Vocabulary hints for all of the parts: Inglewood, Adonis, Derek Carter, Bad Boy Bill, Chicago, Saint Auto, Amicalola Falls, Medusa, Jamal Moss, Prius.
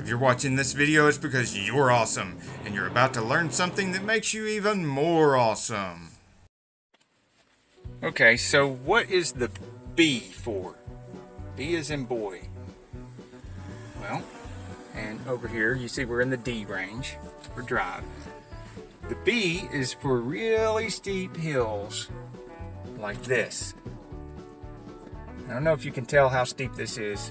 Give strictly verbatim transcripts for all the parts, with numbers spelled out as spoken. If you're watching this video, it's because you're awesome, and you're about to learn something that makes you even more awesome. Okay, so what is the B for? B as in boy. Well, and over here, you see we're in the D range for drive. The B is for really steep hills, like this. I don't know if you can tell how steep this is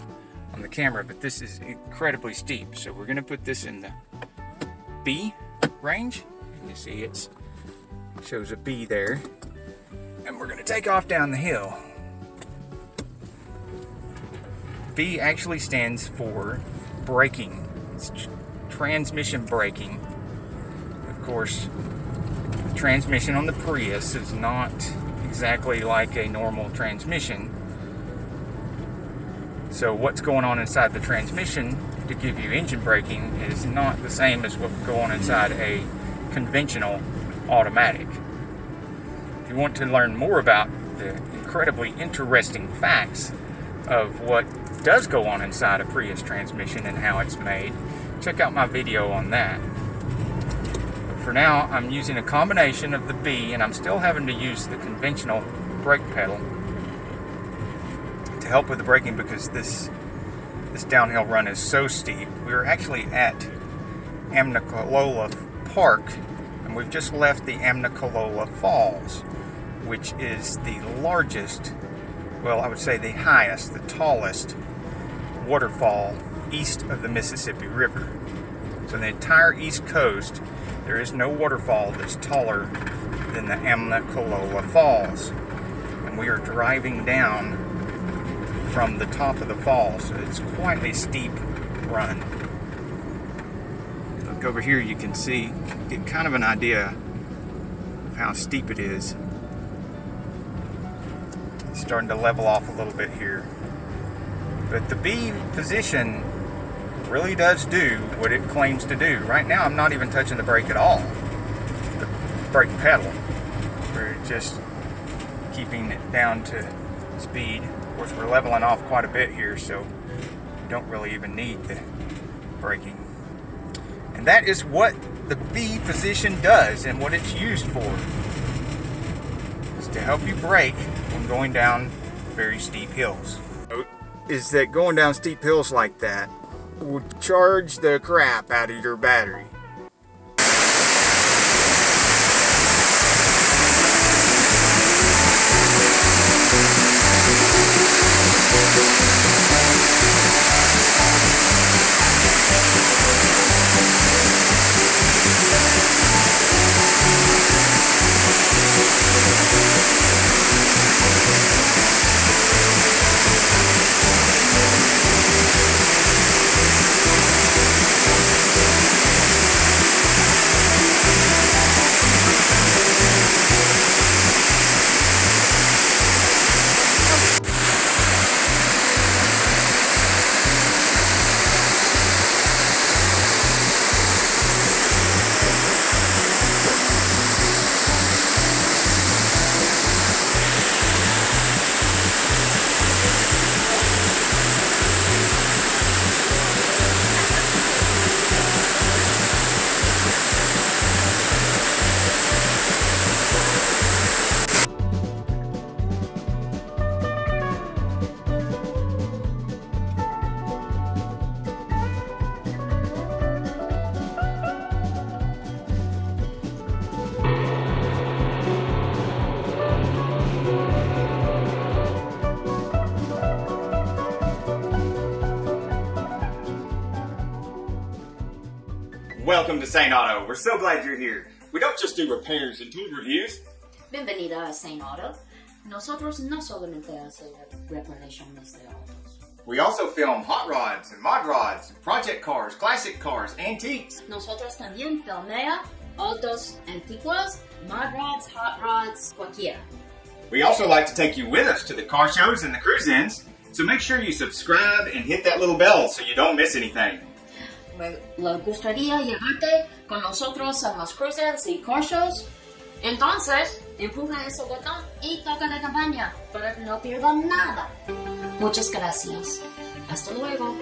on the camera, but this is incredibly steep. So we're gonna put this in the B range. You see it shows a B there. And we're gonna take off down the hill. B actually stands for braking. It's tr transmission braking. Of course, the transmission on the Prius is not exactly like a normal transmission. So what's going on inside the transmission to give you engine braking is not the same as what's going on inside a conventional automatic. If you want to learn more about the incredibly interesting facts of what does go on inside a Prius transmission and how it's made, check out my video on that. But for now, I'm using a combination of the B, and I'm still having to use the conventional brake pedal to help with the braking because this this downhill run is so steep. We were actually at Amicalola Park, and we've just left the Amicalola Falls, which is the largest, well, I would say the highest, the tallest waterfall east of the Mississippi River. So the entire East Coast, there is no waterfall that's taller than the Amicalola Falls. And we are driving down from the top of the fall, so it's quite a steep run. Look over here, you can see, get kind of an idea of how steep it is. It's starting to level off a little bit here. But the B position really does do what it claims to do. Right now, I'm not even touching the brake at all, the brake pedal. We're just keeping it down to speed. Of course, we're leveling off quite a bit here, so you don't really even need the braking. And that is what the B position does and what it's used for. It's to help you brake when going down very steep hills. Is that going down steep hills like that will charge the crap out of your battery. Welcome to Saint Auto. We're so glad you're here. We don't just do repairs and tool reviews. Bienvenida a Saint Auto. Nosotros no solamente hacemos reparaciones de autos. We also film hot rods and mod rods, project cars, classic cars, antiques. Nosotros también filmea autos antiguos, mod rods, hot rods, cualquiera. We also like to take you with us to the car shows and the cruise-ins, so make sure you subscribe and hit that little bell so you don't miss anything. Me gustaría llevarte con nosotros a los cruises y car shows. Entonces, empuja ese botón y toca la campana para que no pierdan nada. Muchas gracias. Hasta luego.